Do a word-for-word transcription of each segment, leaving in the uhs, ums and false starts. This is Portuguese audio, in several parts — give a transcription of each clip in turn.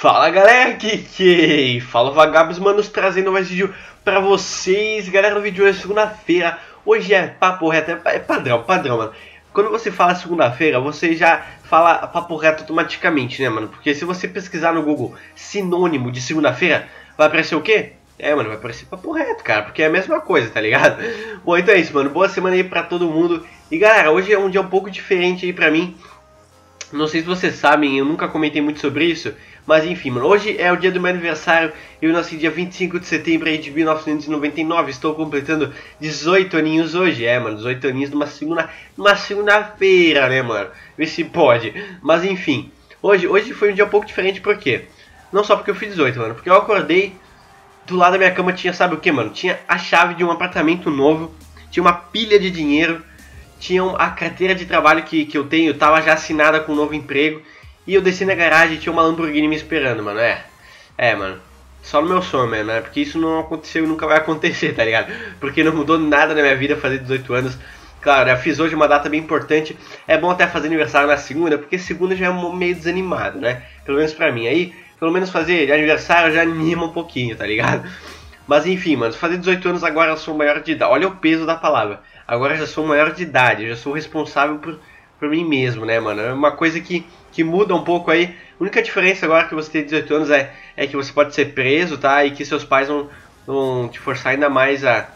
Fala galera, que que? Fala vagabos, manos, trazendo mais vídeo pra vocês. Galera, no vídeo de hoje é segunda-feira. Hoje é papo reto, é padrão, padrão, mano. Quando você fala segunda-feira, você já fala papo reto automaticamente, né, mano? Porque se você pesquisar no Google sinônimo de segunda-feira, vai aparecer o quê? É, mano, vai parecer papo reto, cara, porque é a mesma coisa, tá ligado? Bom, então é isso, mano. Boa semana aí pra todo mundo. E, galera, hoje é um dia um pouco diferente aí pra mim. Não sei se vocês sabem, eu nunca comentei muito sobre isso. Mas, enfim, mano, hoje é o dia do meu aniversário. Eu nasci dia vinte e cinco de setembro aí de mil novecentos e noventa e nove. Estou completando dezoito aninhos hoje. É, mano, dezoito aninhos numa segunda, numa segunda-feira, né, mano? Vê se pode. Mas, enfim, hoje, hoje foi um dia um pouco diferente, por quê? Não só porque eu fiz dezoito, mano. Porque eu acordei... Do lado da minha cama tinha, sabe o que, mano? Tinha a chave de um apartamento novo, tinha uma pilha de dinheiro, tinha a carteira de trabalho que, que eu tenho, tava já assinada com um novo emprego. E eu desci na garagem e tinha uma Lamborghini me esperando, mano, é. É, mano, só no meu sonho, mano, né? Porque isso não aconteceu e nunca vai acontecer, tá ligado? Porque não mudou nada na minha vida fazer dezoito anos. Claro, eu fiz hoje uma data bem importante. É bom até fazer aniversário na segunda, porque segunda já é meio desanimado, né? Pelo menos pra mim, aí... Pelo menos fazer aniversário já anima um pouquinho, tá ligado? Mas enfim, mano, fazer dezoito anos agora eu sou maior de idade. Olha o peso da palavra. Agora eu já sou maior de idade, eu já sou responsável por, por mim mesmo, né, mano? É uma coisa que, que muda um pouco aí. A única diferença agora que você tem dezoito anos é, é que você pode ser preso, tá? E que seus pais vão, vão te forçar ainda mais a,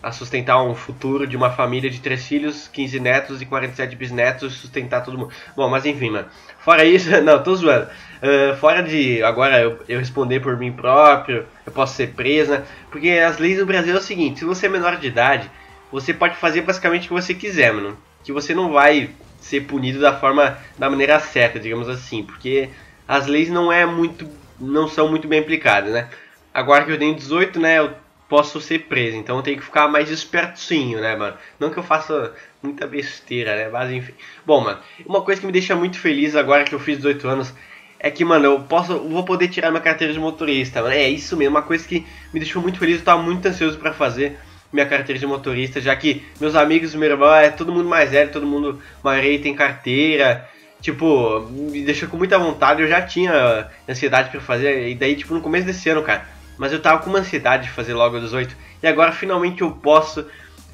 a sustentar um futuro de uma família de três filhos, quinze netos e quarenta e sete bisnetos, sustentar todo mundo. Bom, mas enfim, mano. Fora isso, não, tô zoando. Uh, fora de agora eu, eu responder por mim próprio, eu posso ser preso, né? Porque as leis do Brasil é o seguinte: se você é menor de idade, você pode fazer basicamente o que você quiser, mano. Que você não vai ser punido da forma, da maneira certa, digamos assim, porque as leis não é muito, não são muito bem aplicadas, né? Agora que eu tenho dezoito, né? Eu posso ser preso, então eu tenho que ficar mais espertinho, né, mano? Não que eu faça muita besteira, né? Mas enfim. Bom, mano, uma coisa que me deixa muito feliz agora que eu fiz dezoito anos. É que, mano, eu posso, eu vou poder tirar minha carteira de motorista, mano. É isso mesmo, uma coisa que me deixou muito feliz. Eu tava muito ansioso pra fazer minha carteira de motorista, já que meus amigos, meu irmão, é todo mundo mais velho, todo mundo maioria tem carteira. Tipo, me deixou com muita vontade. Eu já tinha ansiedade pra fazer, e daí, tipo, no começo desse ano, cara. Mas eu tava com uma ansiedade de fazer logo aos dezoito. E agora, finalmente, eu posso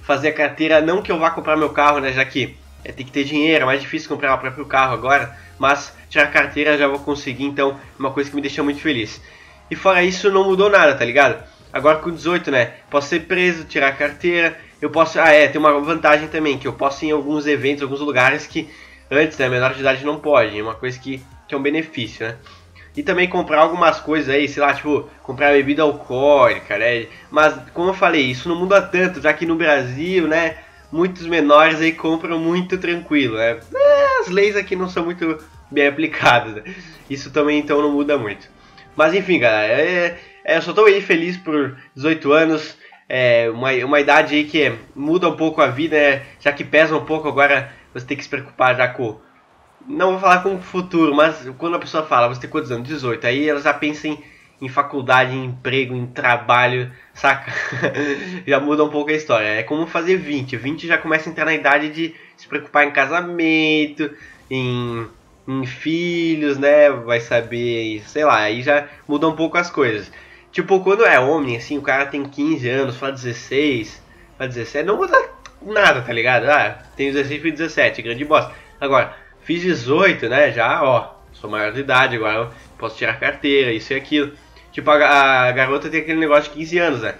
fazer a carteira. Não que eu vá comprar meu carro, né, já que... É, tem que ter dinheiro, é mais difícil comprar o próprio carro agora. Mas tirar a carteira já vou conseguir, então uma coisa que me deixa muito feliz. E fora isso não mudou nada, tá ligado? Agora com dezoito, né, posso ser preso, tirar a carteira. Eu posso, ah é, tem uma vantagem também, que eu posso ir em alguns eventos, alguns lugares que antes, né, menor de idade não pode. É uma coisa que, que é um benefício, né. E também comprar algumas coisas aí, sei lá, tipo, comprar bebida alcoólica, né. Mas como eu falei, isso não muda tanto, já que no Brasil, né, muitos menores aí compram muito tranquilo, né? As leis aqui não são muito bem aplicadas, né? Isso também então não muda muito. Mas enfim, galera, é, é, eu só tô aí feliz por dezoito anos. É uma, uma idade aí que muda um pouco a vida, né? Já que pesa um pouco, agora você tem que se preocupar já com... Não vou falar com o futuro, mas quando a pessoa fala, você tem quantos anos? dezoito. Aí ela já pensa em, em faculdade, em emprego, em trabalho, saca? Já muda um pouco a história. É como fazer vinte. vinte já começa a entrar na idade de se preocupar em casamento, em, em filhos, né? Vai saber, sei lá, aí já muda um pouco as coisas. Tipo, quando é homem, assim, o cara tem quinze anos, fala dezesseis, fala dezessete, não muda nada, tá ligado? Ah, tenho dezesseis, fui dezessete, grande bosta. Agora, fiz dezoito, né? Já, ó, sou maior de idade, agora posso tirar carteira, isso e aquilo. Tipo, a, a garota tem aquele negócio de quinze anos, né?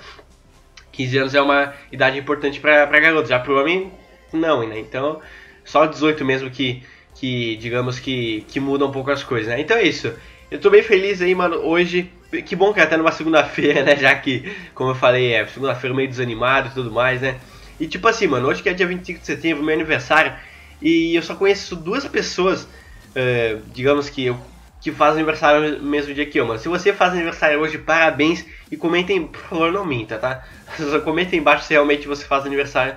quinze anos é uma idade importante pra, pra garota. Já pro homem, não, né? Então, só dezoito mesmo que, que digamos, que, que muda um pouco as coisas, né? Então é isso. Eu tô bem feliz aí, mano, hoje. Que bom que é até numa segunda-feira, né? Já que, como eu falei, é segunda-feira meio desanimado e tudo mais, né? E tipo assim, mano, hoje que é dia vinte e cinco de setembro, meu aniversário. E eu só conheço duas pessoas, uh, digamos que eu... que faz aniversário no mesmo dia que eu, mano. Se você faz aniversário hoje, parabéns. E comentem, por favor, não minta, tá? Só comentem embaixo se realmente você faz aniversário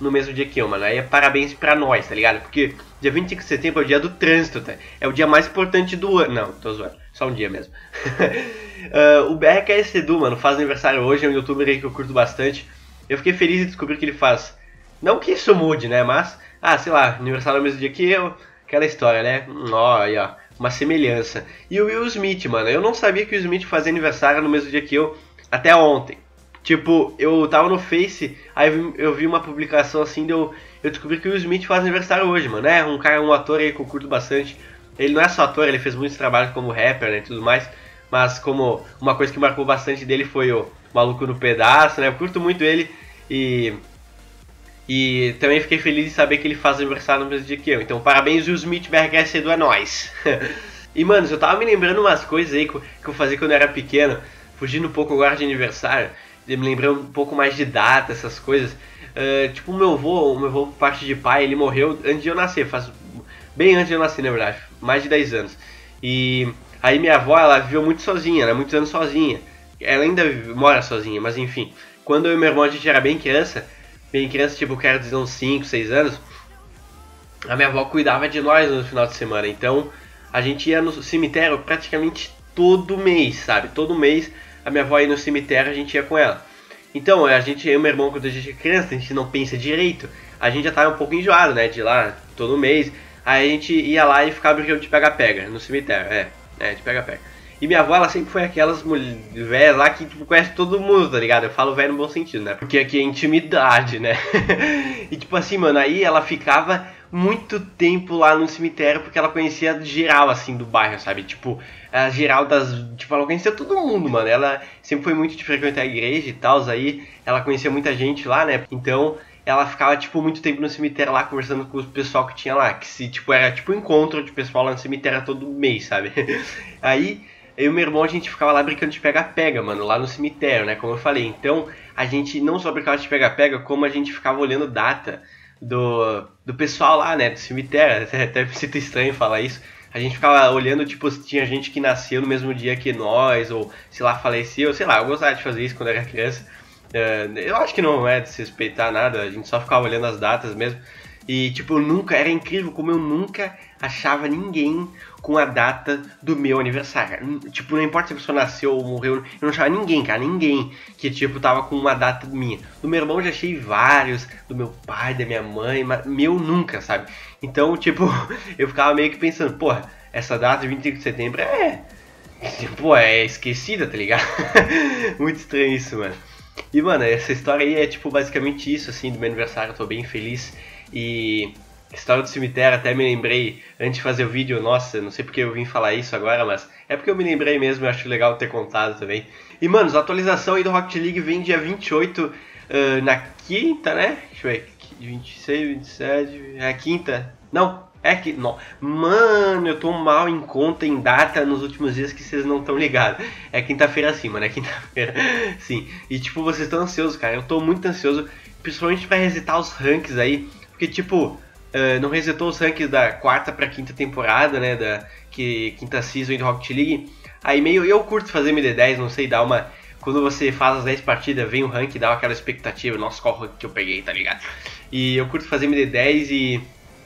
no mesmo dia que eu, mano. Aí é parabéns pra nós, tá ligado? Porque dia vinte e cinco de setembro é o dia do trânsito, tá? É o dia mais importante do ano. Não, tô zoando. Só um dia mesmo. uh, o B R K S Edu, mano, faz aniversário hoje. É um youtuber aí que eu curto bastante. Eu fiquei feliz em descobrir que ele faz. Não que isso mude, né? Mas, ah, sei lá, aniversário no mesmo dia que eu... Aquela história, né? Ó, aí, ó. uma semelhança. E o Will Smith, mano, eu não sabia que o Smith fazia aniversário no mesmo dia que eu, até ontem. Tipo, eu tava no Face, aí eu vi uma publicação assim, eu, eu descobri que o Will Smith faz aniversário hoje, mano, né? Um cara, um ator aí que eu curto bastante. Ele não é só ator, ele fez muitos trabalhos como rapper, né, e tudo mais. Mas como uma coisa que marcou bastante dele foi o Maluco no Pedaço, né? Eu curto muito ele e... E também fiquei feliz de saber que ele faz aniversário no mesmo dia que eu. Então, parabéns, Will Smith, B R K S Edu é nóis. E, mano, eu tava me lembrando umas coisas aí que eu fazia quando eu era pequeno. Fugindo um pouco agora de aniversário. Me lembrando um pouco mais de data, essas coisas. Uh, tipo, o meu avô, o meu avô, por parte de pai, ele morreu antes de eu nascer. Faz bem antes de eu nascer, na verdade. Mais de dez anos. E aí minha avó, ela viveu muito sozinha, né? Muitos anos sozinha. Ela ainda mora sozinha, mas enfim. Quando eu e meu irmão, a gente era bem criança... Bem criança, tipo, eu quero dizer uns cinco, seis anos, a minha avó cuidava de nós no final de semana. Então, a gente ia no cemitério praticamente todo mês, sabe? Todo mês a minha avó ia no cemitério, a gente ia com ela. Então, a gente, eu e meu irmão, quando a gente é criança, a gente não pensa direito. A gente já tava um pouco enjoado, né? De ir lá todo mês. Aí a gente ia lá e ficava brincando de pega-pega no cemitério. É, é, de pega-pega. E minha avó, ela sempre foi aquelas mulheres lá que, tipo, conhece todo mundo, tá ligado? Eu falo velho no bom sentido, né? Porque aqui é intimidade, né? E, tipo assim, mano, aí ela ficava muito tempo lá no cemitério porque ela conhecia geral, assim, do bairro, sabe? Tipo, a geral das... Tipo, ela conhecia todo mundo, mano. Ela sempre foi muito de frequentar a igreja e tal, aí ela conhecia muita gente lá, né? Então, ela ficava, tipo, muito tempo no cemitério lá conversando com o pessoal que tinha lá. Que, se tipo, era, tipo, um encontro de pessoal lá no cemitério todo mês, sabe? Aí... Eu e meu irmão, a gente ficava lá brincando de pega-pega, mano, lá no cemitério, né, como eu falei. Então, a gente não só brincava de pega-pega, como a gente ficava olhando data do, do pessoal lá, né, do cemitério. Até, até me sinto estranho falar isso. A gente ficava olhando, tipo, se tinha gente que nasceu no mesmo dia que nós, ou, sei lá, faleceu, sei lá. Eu gostava de fazer isso quando era criança. Eu acho que não é desrespeitar nada, a gente só ficava olhando as datas mesmo. E, tipo, eu nunca, era incrível como eu nunca achava ninguém com a data do meu aniversário. Tipo, não importa se a pessoa nasceu ou morreu, eu não achava ninguém, cara, ninguém que, tipo, tava com uma data minha. Do meu irmão eu já achei vários, do meu pai, da minha mãe, mas meu nunca, sabe? Então, tipo, eu ficava meio que pensando, porra, essa data de vinte e cinco de setembro é... Pô, é esquecida, tá ligado? Muito estranho isso, mano. E, mano, essa história aí é, tipo, basicamente isso, assim, do meu aniversário. Eu tô bem feliz. E a história do cemitério, até me lembrei antes de fazer o vídeo, nossa, não sei porque eu vim falar isso agora, mas é porque eu me lembrei mesmo, eu acho legal ter contado também. E, mano, a atualização aí do Rocket League vem dia vinte e oito, uh, na quinta, né? Deixa eu ver, vinte e seis, vinte e sete, é a quinta, não, é que não. Mano, eu tô mal em conta, em data, nos últimos dias que vocês não estão ligados. É quinta-feira sim, mano, é quinta-feira, sim. E, tipo, vocês estão ansiosos, cara, eu tô muito ansioso, principalmente pra resetar os ranks aí. Porque, tipo, uh, não resetou os rankings da quarta pra quinta temporada, né? Da que, quinta season do Rocket League. Aí meio eu curto fazer M D dez, não sei, dá uma... Quando você faz as dez partidas, vem o rank e dá aquela expectativa. Nossa, qual rank que eu peguei, tá ligado? E eu curto fazer M D dez e...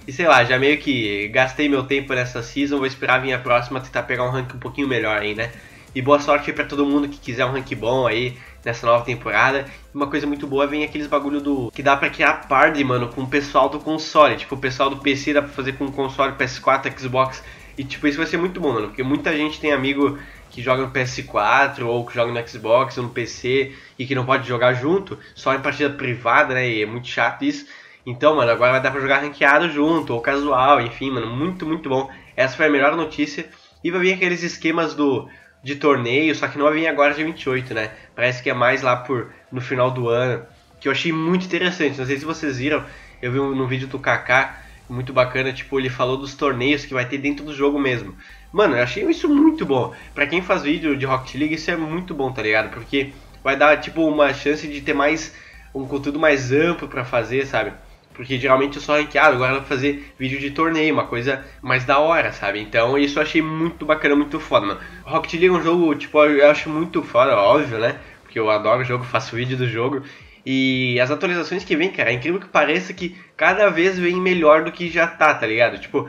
E sei lá, já meio que gastei meu tempo nessa season. Vou esperar vir a próxima, tentar pegar um rank um pouquinho melhor aí, né? E boa sorte pra todo mundo que quiser um rank bom aí nessa nova temporada. Uma coisa muito boa vem aqueles bagulho do... Que dá pra criar party, mano, com o pessoal do console. Tipo, o pessoal do P C dá pra fazer com o console, P S quatro, Xbox. E, tipo, isso vai ser muito bom, mano. Porque muita gente tem amigo que joga no P S quatro, ou que joga no Xbox, ou no P C, e que não pode jogar junto. Só em partida privada, né? E é muito chato isso. Então, mano, agora vai dar pra jogar ranqueado junto, ou casual, enfim, mano. Muito, muito bom. Essa foi a melhor notícia. E vai vir aqueles esquemas do... de torneio, só que não vai vir agora dia vinte e oito, né? Parece que é mais lá por no final do ano, que eu achei muito interessante. Não sei se vocês viram, eu vi um, no vídeo do Kaká, muito bacana, tipo, ele falou dos torneios que vai ter dentro do jogo mesmo. Mano, eu achei isso muito bom. Pra quem faz vídeo de Rocket League, isso é muito bom, tá ligado? Porque vai dar, tipo, uma chance de ter mais, um conteúdo mais amplo pra fazer, sabe? Porque geralmente eu sou ranqueado, agora dá pra fazer vídeo de torneio, uma coisa mais da hora, sabe? Então isso eu achei muito bacana, muito foda, mano. Rocket League é um jogo, tipo, eu acho muito foda, óbvio, né? Porque eu adoro o jogo, faço vídeo do jogo. E as atualizações que vem, cara, é incrível que pareça que cada vez vem melhor do que já tá, tá ligado? Tipo,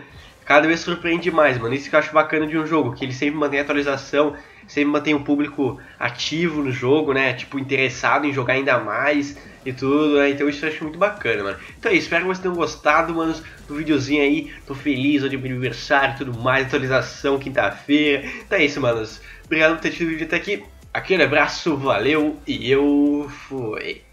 cada vez surpreende mais, mano. Isso que eu acho bacana de um jogo, que ele sempre mantém a atualização, sempre mantém o público ativo no jogo, né? Tipo, interessado em jogar ainda mais e tudo, né? Então isso eu acho muito bacana, mano. Então é isso, espero que vocês tenham gostado, manos, do videozinho aí. Tô feliz, hoje é meu aniversário e tudo mais, atualização, quinta-feira. Então é isso, manos. Obrigado por ter tido o vídeo até aqui. Aquele abraço, valeu e eu fui.